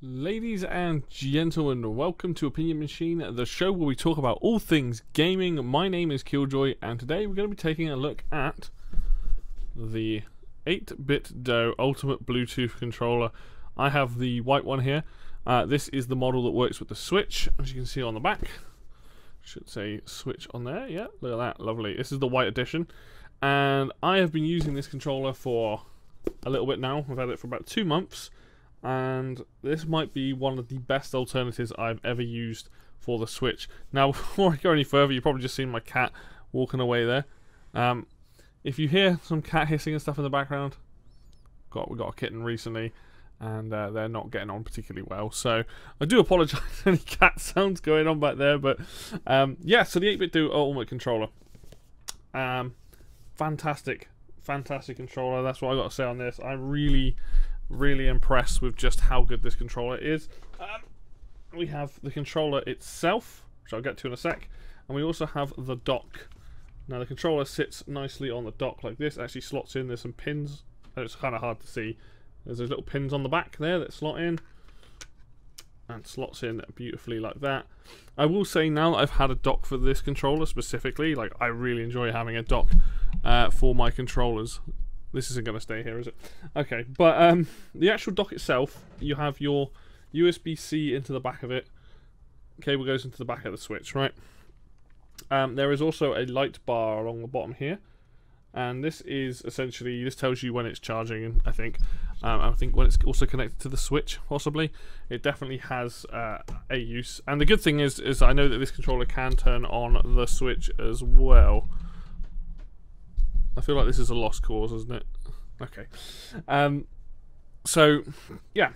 Ladies and gentlemen, welcome to Opinion Machine, the show where we talk about all things gaming. My name is Killjoy, and today we're going to be taking a look at the 8BitDo Ultimate Bluetooth controller. I have the white one here. This is the model that works with the Switch, as you can see on the back. Should say Switch on there. Yeah, look at that, lovely. This is the white edition, and I have been using this controller for a little bit now. I've had it for about 2 months, and this might be one of the best alternatives I've ever used for the Switch. Now, before I go any further, you've probably just seen my cat walking away there. If you hear some cat hissing and stuff in the background, we got a kitten recently, and they're not getting on particularly well, so I do apologise for any cat sounds going on back there. But yeah, so the 8BitDo Ultimate controller, fantastic controller. That's what I got to say on this. I'm really impressed with just how good this controller is. We have the controller itself, which I'll get to in a sec, and we also have the dock. Now the controller sits nicely on the dock like this. It actually slots in. There's some pins, and it's kind of hard to see. There's those little pins on the back there that slot in, and slots in beautifully like that. I will say, now that I've had a dock for this controller specifically, like, I really enjoy having a dock for my controllers. This isn't going to stay here, is it? Okay, but the actual dock itself, you have your USB-C into the back of it. Cable goes into the back of the Switch, right? There is also a light bar along the bottom here. And this is essentially, this tells you when it's charging, I think. I think when it's also connected to the Switch, possibly. It definitely has a use. And the good thing is I know that this controller can turn on the Switch as well. I feel like this is a lost cause, isn't it? Okay. So, yeah.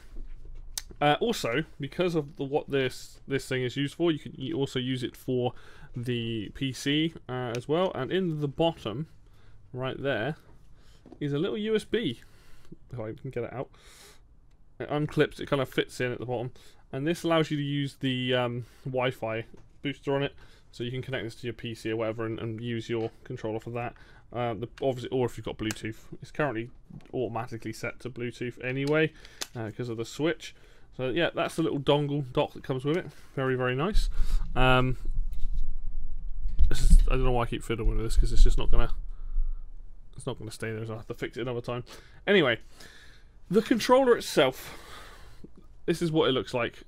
Also, because of what this thing is used for, you can also use it for the PC as well. And in the bottom, right there, is a little USB. If I can get it out, it unclips. It kind of fits in at the bottom, and this allows you to use the Wi-Fi booster on it, so you can connect this to your PC or whatever, and use your controller for that. Obviously, or if you've got Bluetooth, it's currently automatically set to Bluetooth anyway because of the Switch. So yeah, that's the little dongle dock that comes with it. Very nice. This is, I don't know why I keep fiddling with this, because it's just not gonna. It's not going to stay there, so I'll have to fix it another time. Anyway, the controller itself, this is what it looks like.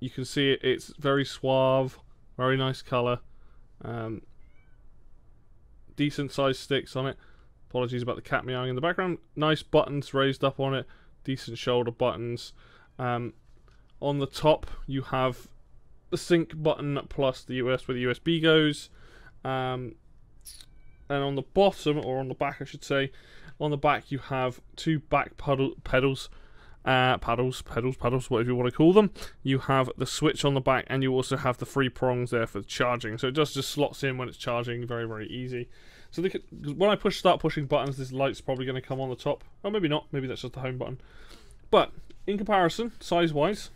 You can see it, it's very suave, very nice colour. Decent sized sticks on it. Apologies about the cat meowing in the background. Nice buttons raised up on it. Decent shoulder buttons. On the top, you have the sync button plus the US where the USB goes. And on the bottom, or on the back I should say, on the back you have two back pedals, whatever you want to call them. You have the Switch on the back, and you also have the three prongs there for charging. So it just slots in when it's charging, very easy. So when I start pushing buttons, this light's probably going to come on the top. Oh, maybe not, maybe that's just the home button. But in comparison, size-wise,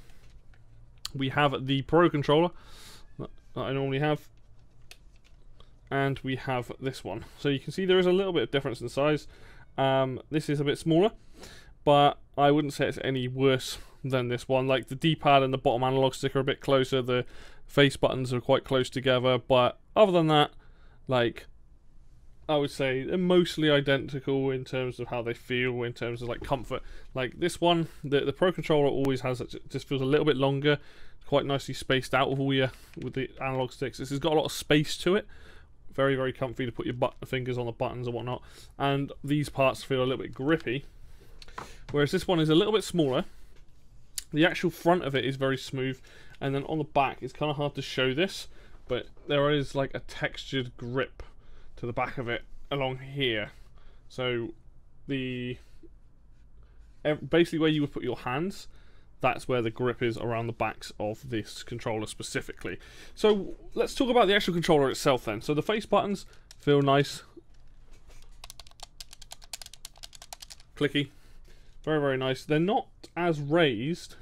we have the Pro controller that I normally have, and we have this one. So you can see there is a little bit of difference in size. This is a bit smaller, but I wouldn't say it's any worse than this one. Like, the D-pad and the bottom analog stick are a bit closer, the face buttons are quite close together, but other than that, like, I would say they're mostly identical in terms of how they feel, in terms of like comfort. Like this one, the Pro controller always has, it just feels a little bit longer, quite nicely spaced out with all your, with the analog sticks. This has got a lot of space to it. Very comfy to put your fingers on the buttons and whatnot, and these parts feel a little bit grippy, whereas this one is a little bit smaller. The actual front of it is very smooth, and then on the back, it's kind of hard to show this, but there is like a textured grip to the back of it along here. So the basically where you would put your hands, that's where the grip is around the backs of this controller specifically. So let's talk about the actual controller itself then. So the face buttons feel nice. Clicky. Very nice. They're not as raised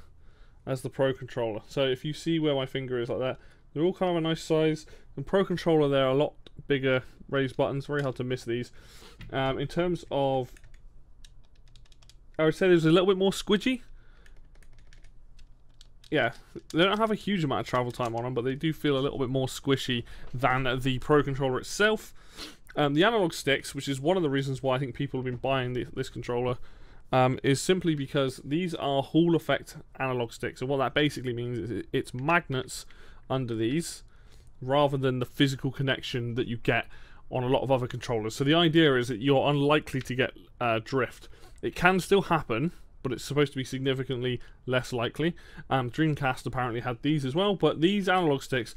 as the Pro controller. So if you see where my finger is like that, they're all kind of a nice size. The Pro controller, they're a lot bigger raise buttons. Very hard to miss these. In terms of, I would say there's a little bit more squidgy. Yeah, they don't have a huge amount of travel time on them, but they do feel a little bit more squishy than the Pro Controller itself. The analog sticks, which is one of the reasons why I think people have been buying this controller, is simply because these are hall effect analog sticks. And what that basically means is it's magnets under these, rather than the physical connection that you get on a lot of other controllers. So the idea is that you're unlikely to get drift. It can still happen, but it's supposed to be significantly less likely. Dreamcast apparently had these as well, but these analog sticks,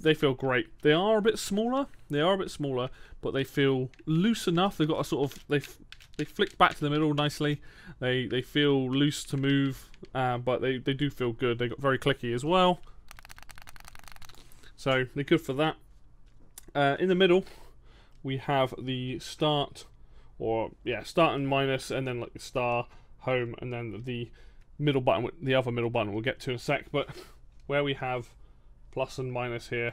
they feel great. They are a bit smaller. They are a bit smaller, but they feel loose enough. They've got a sort of they flick back to the middle nicely. They feel loose to move, but they do feel good. They got very clicky as well, so they're good for that. In the middle, we have the start, or yeah, start and minus, and then like the star, home, and then the middle button. The other middle button we'll get to in a sec, but where we have plus and minus here,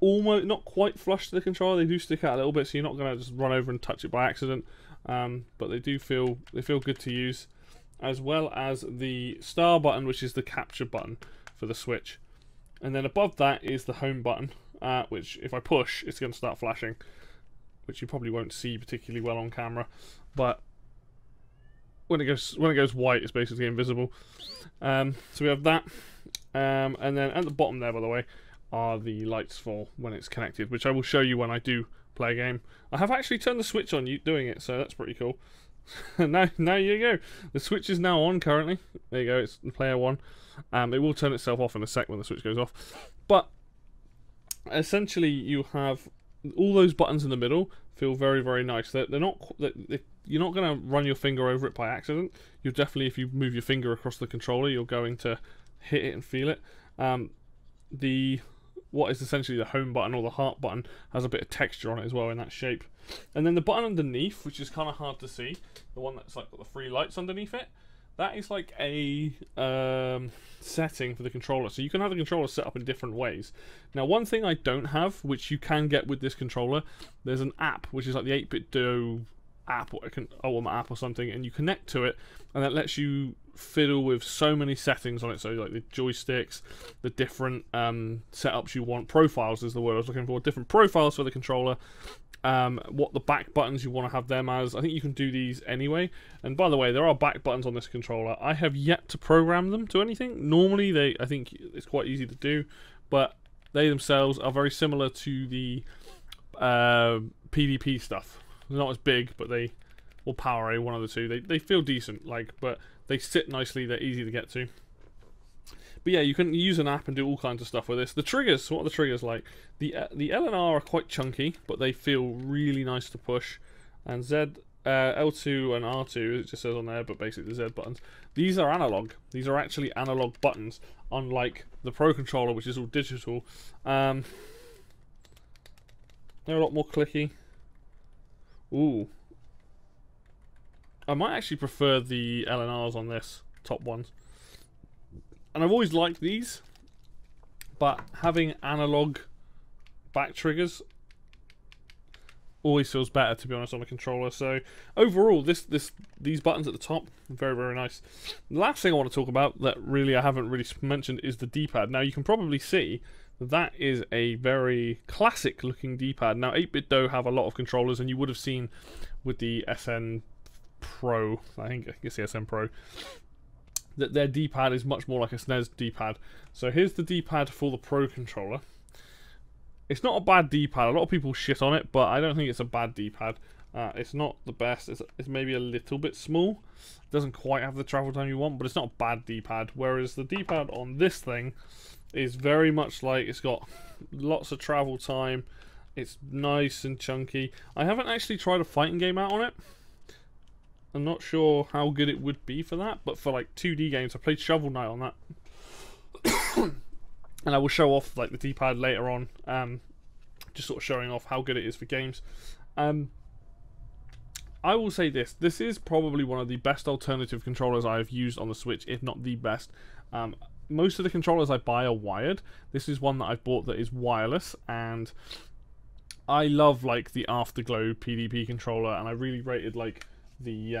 almost not quite flush to the controller. They do stick out a little bit, so you're not going to just run over and touch it by accident. But they do feel, they feel good to use, as well as the star button, which is the capture button for the Switch, and then above that is the home button, which if I push, it's going to start flashing, which you probably won't see particularly well on camera, but when it goes white, it's basically invisible. So we have that, and then at the bottom there, by the way, are the lights for when it's connected, which I will show you when I do play a game. I have actually turned the Switch on doing it, so that's pretty cool. now you go. The Switch is now on currently. There you go. It's player one. It will turn itself off in a sec when the Switch goes off. But essentially, you have all those buttons in the middle. Feel very, very nice. They're not. You're not going to run your finger over it by accident. You'll definitely, if you move your finger across the controller, you're going to hit it and feel it. What is essentially the home button, or the heart button, has a bit of texture on it as well in that shape. And then the button underneath, which is kind of hard to see, the one that's like got the three lights underneath it, that is like a setting for the controller. So you can have the controller set up in different ways. Now, one thing I don't have, which you can get with this controller, there's an app, which is like the 8BitDo app or Ultimate app or something, and you connect to it, and that lets you fiddle with so many settings on it. So like the joysticks, the different setups you want, profiles is the word I was looking for, different profiles for the controller, what the back buttons you want to have them as. I think you can do these anyway. And by the way, there are back buttons on this controller. I have yet to program them to anything. Normally I think it's quite easy to do, but they themselves are very similar to the PDP stuff. They're not as big, but they, or PowerA, one of the two, they feel decent, like, but they sit nicely, they're easy to get to. But yeah, you can use an app and do all kinds of stuff with this. The triggers, what are the triggers like? The L and R are quite chunky, but they feel really nice to push. And Z, L2 and R2, it just says on there, but basically the Z buttons. These are analog. These are actually analog buttons, unlike the Pro Controller, which is all digital. They're a lot more clicky. Ooh, I might actually prefer the L&Rs on this, top ones. And I've always liked these, but having analog back triggers always feels better, to be honest, on a controller. So overall, these buttons at the top, very, very nice. The last thing I want to talk about that really I haven't really mentioned is the D-pad. Now, you can probably see that is a very classic looking D-pad. Now, 8BitDo have a lot of controllers, and you would have seen with the SN Pro, I think it's the SN Pro, that their D-pad is much more like a SNES D-pad. So here's the D-pad for the Pro Controller. It's not a bad D-pad. A lot of people shit on it, but I don't think it's a bad D-pad. It's not the best. It's maybe a little bit small. It doesn't quite have the travel time you want, but it's not a bad D-pad. Whereas the D-pad on this thing is very much like, it's got lots of travel time. It's nice and chunky. I haven't actually tried a fighting game out on it. I'm not sure how good it would be for that, but for like 2D games, I played Shovel Knight on that. And I will show off like the D-pad later on, just sort of showing off how good it is for games. I will say this is probably one of the best alternative controllers I have used on the Switch, if not the best. Most of the controllers I buy are wired. This is one that I've bought that is wireless, and I love like the Afterglow PDP controller, and I really rated like the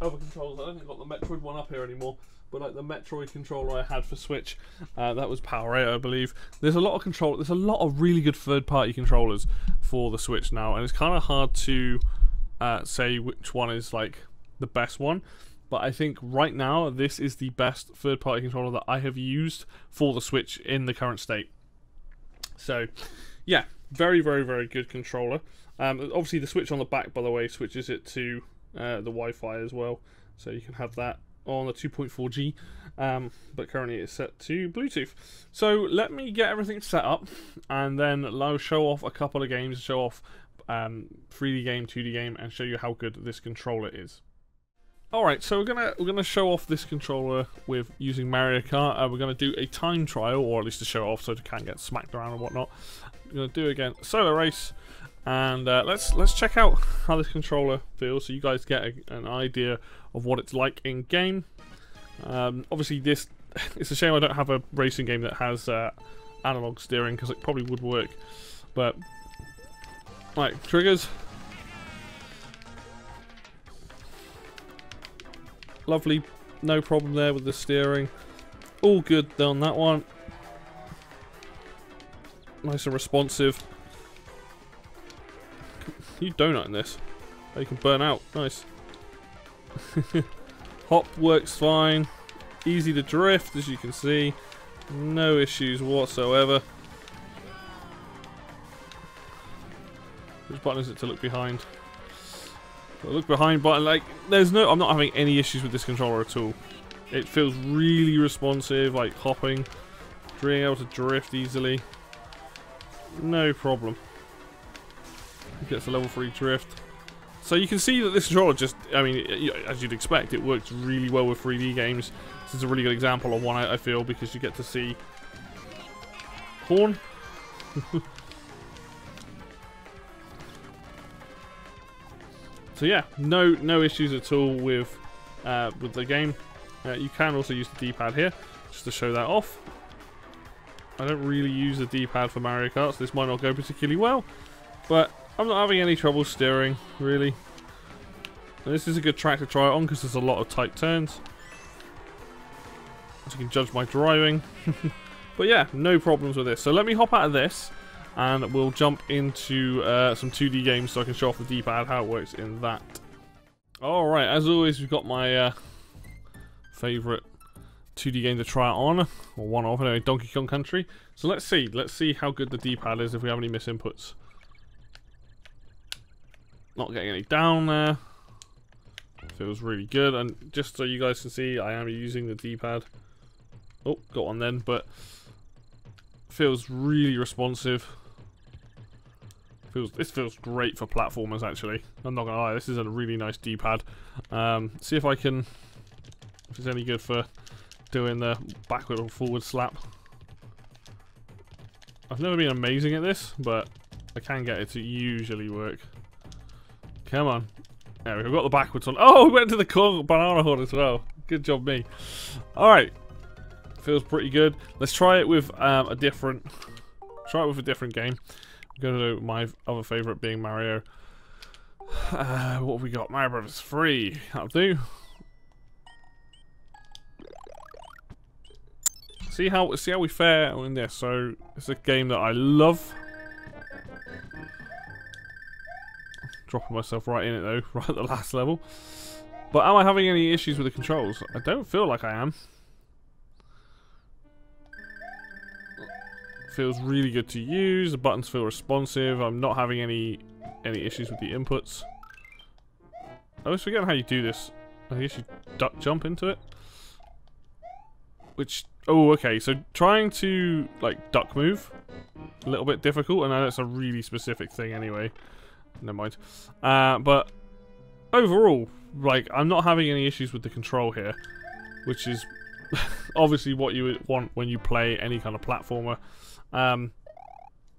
other controllers. I don't think I've got the Metroid one up here anymore, but like the Metroid controller I had for Switch, that was PowerA, I believe. There's a lot of control. There's a lot of really good third-party controllers for the Switch now, and it's kind of hard to say which one is like the best one. But I think right now this is the best third-party controller that I have used for the Switch in the current state. So, yeah, very, very, very good controller. Obviously, the switch on the back, by the way, switches it to the Wi-Fi as well, so you can have that on the 2.4G, but currently it's set to Bluetooth. So let me get everything set up, and then I'll show off a couple of games, show off 3D game, 2D game, and show you how good this controller is. All right, so we're gonna show off this controller with using Mario Kart. We're gonna do a time trial, or at least to show off, so it can't get smacked around and whatnot. We're gonna do again solo race, and let's check out how this controller feels, so you guys get an idea of what it's like in game. Obviously, this it's a shame I don't have a racing game that has analog steering, because it probably would work. But right, triggers. Lovely, no problem there with the steering. All good on that one. Nice and responsive. You donut in this. You can burn out. Nice. Hop works fine. Easy to drift, as you can see. No issues whatsoever. Which button is it to look behind? Look behind, but like, there's no, I'm not having any issues with this controller at all. It feels really responsive, like hopping, being able to drift easily, no problem. It gets a level 3 drift. So you can see that this controller just, I mean, as you'd expect, it works really well with 3D games. This is a really good example of one, I feel, because you get to see horn. So yeah, no issues at all with the game. You can also use the D-pad here, just to show that off. I don't really use the D-pad for Mario Kart, so this might not go particularly well. But I'm not having any trouble steering, really. And this is a good track to try it on, because there's a lot of tight turns. As you can judge my driving. But yeah, no problems with this. So let me hop out of this, and we'll jump into some 2D games so I can show off the D-pad, how it works in that. Alright, as always, we've got my favourite 2D game to try it on, or one of, anyway, Donkey Kong Country. So let's see how good the D-pad is, if we have any misinputs. Not getting any down there. Feels really good, and just so you guys can see, I am using the D-pad. Oh, got one then, but feels really responsive. This feels great for platformers, actually. I'm not gonna lie, this is a really nice D-pad. See if I can, if it's any good for doing the backward or forward slap. I've never been amazing at this, but I can get it to usually work. Come on. There we go, we've got the backwards one. Oh, we went to the banana horn as well. Good job, me. Alright. Feels pretty good. Let's try it with a different game. I'm gonna do my other favourite, being Mario. What have we got? Mario Brothers 3. That'll do. See how we fare in this. So it's a game that I love. Dropping myself right in it though, right at the last level. But am I having any issues with the controls? I don't feel like I am. Feels really good to use. The buttons feel responsive. I'm not having any issues with the inputs. I always forget how you do this. I guess you duck jump into it. Which, oh, okay. So trying to like duck move, a little bit difficult, and I know it's a really specific thing anyway. Never mind. But overall, like, I'm not having any issues with the control here, which is obviously what you would want when you play any kind of platformer.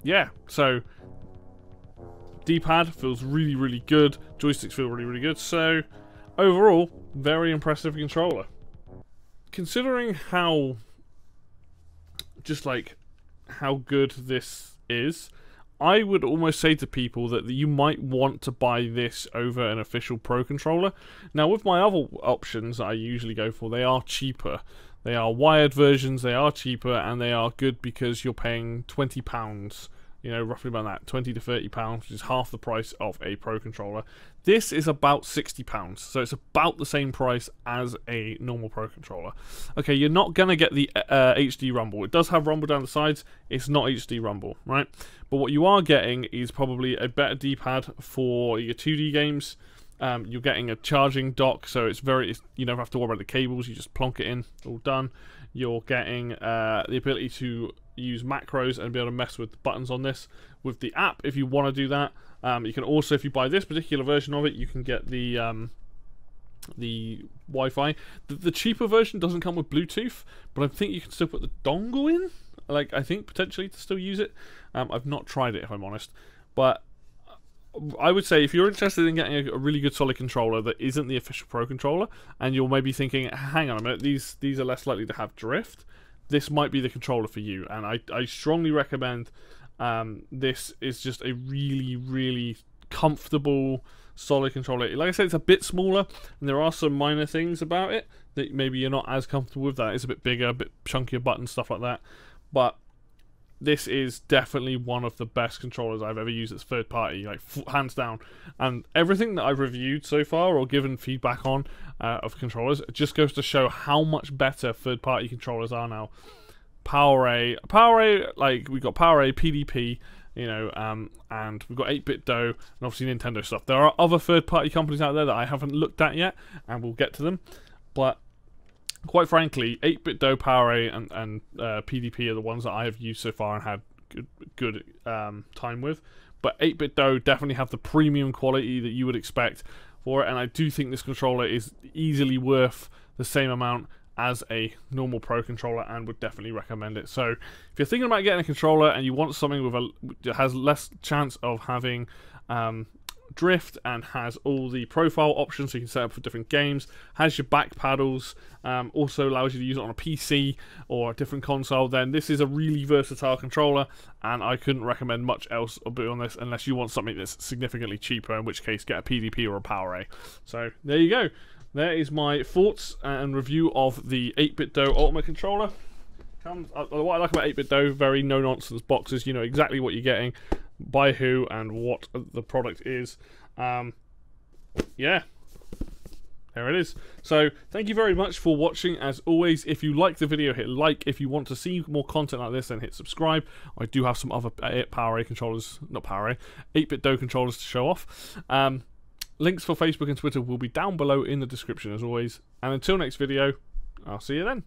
Yeah, so D-pad feels really, really good. Joysticks feel really, really good. So overall, very impressive controller. Considering how good this is, I would almost say to people that you might want to buy this over an official Pro controller. Now, with my other options that I usually go for, they are cheaper. They are wired versions, they are cheaper, and they are good because you're paying £20, you know, roughly about that, £20 to £30, which is half the price of a Pro controller. This is about £60, so it's about the same price as a normal Pro controller. Okay, you're not going to get the HD rumble. It does have rumble down the sides, it's not HD rumble, right? But what you are getting is probably a better D-pad for your 2D games. You're getting a charging dock, so it's you never have to worry about the cables, you just plonk it in, all done. You're getting the ability to use macros and be able to mess with the buttons on this. With the app, if you want to do that, you can also, if you buy this particular version of it, you can get the Wi-Fi. The cheaper version doesn't come with Bluetooth, but I think you can still put the dongle in, like, I think, potentially, to still use it. I've not tried it, if I'm honest, but I would say if you're interested in getting a really good solid controller that isn't the official Pro controller, and you're maybe thinking, hang on a minute, these are less likely to have drift, this might be the controller for you. And I strongly recommend this is just a really, really comfortable, solid controller. Like I said, it's a bit smaller, and there are some minor things about it that maybe you're not as comfortable with. That it's a bit bigger, a bit chunkier buttons, stuff like that. But this is definitely one of the best controllers I've ever used as third party, like hands down. And everything that I've reviewed so far or given feedback on of controllers just goes to show how much better third party controllers are now. PowerA, like we've got PowerA, PDP, you know, and we've got 8BitDo, and obviously Nintendo stuff. There are other third party companies out there that I haven't looked at yet, and we'll get to them, but quite frankly, 8BitDo, PowerA, and PDP are the ones that I have used so far and had good time with. But 8BitDo definitely have the premium quality that you would expect for it, and I do think this controller is easily worth the same amount as a normal Pro controller, and would definitely recommend it. So if you're thinking about getting a controller and you want something with that has less chance of having drift and has all the profile options so you can set up for different games, has your back paddles, also allows you to use it on a PC or a different console, then this is a really versatile controller, and I couldn't recommend much else on this unless you want something that's significantly cheaper, in which case get a PDP or a PowerA. So there you go. There is my thoughts and review of the 8BitDo Ultimate controller. What I like about 8BitDo, very no-nonsense boxes. You know exactly what you're getting, by who, and what the product is. Yeah, there it is. So thank you very much for watching. As always, if you like the video, hit like. If you want to see more content like this, then hit subscribe. I do have some other PowerA controllers, not PowerA, 8BitDo controllers to show off. Links for Facebook and Twitter will be down below in the description as always. And until next video, I'll see you then.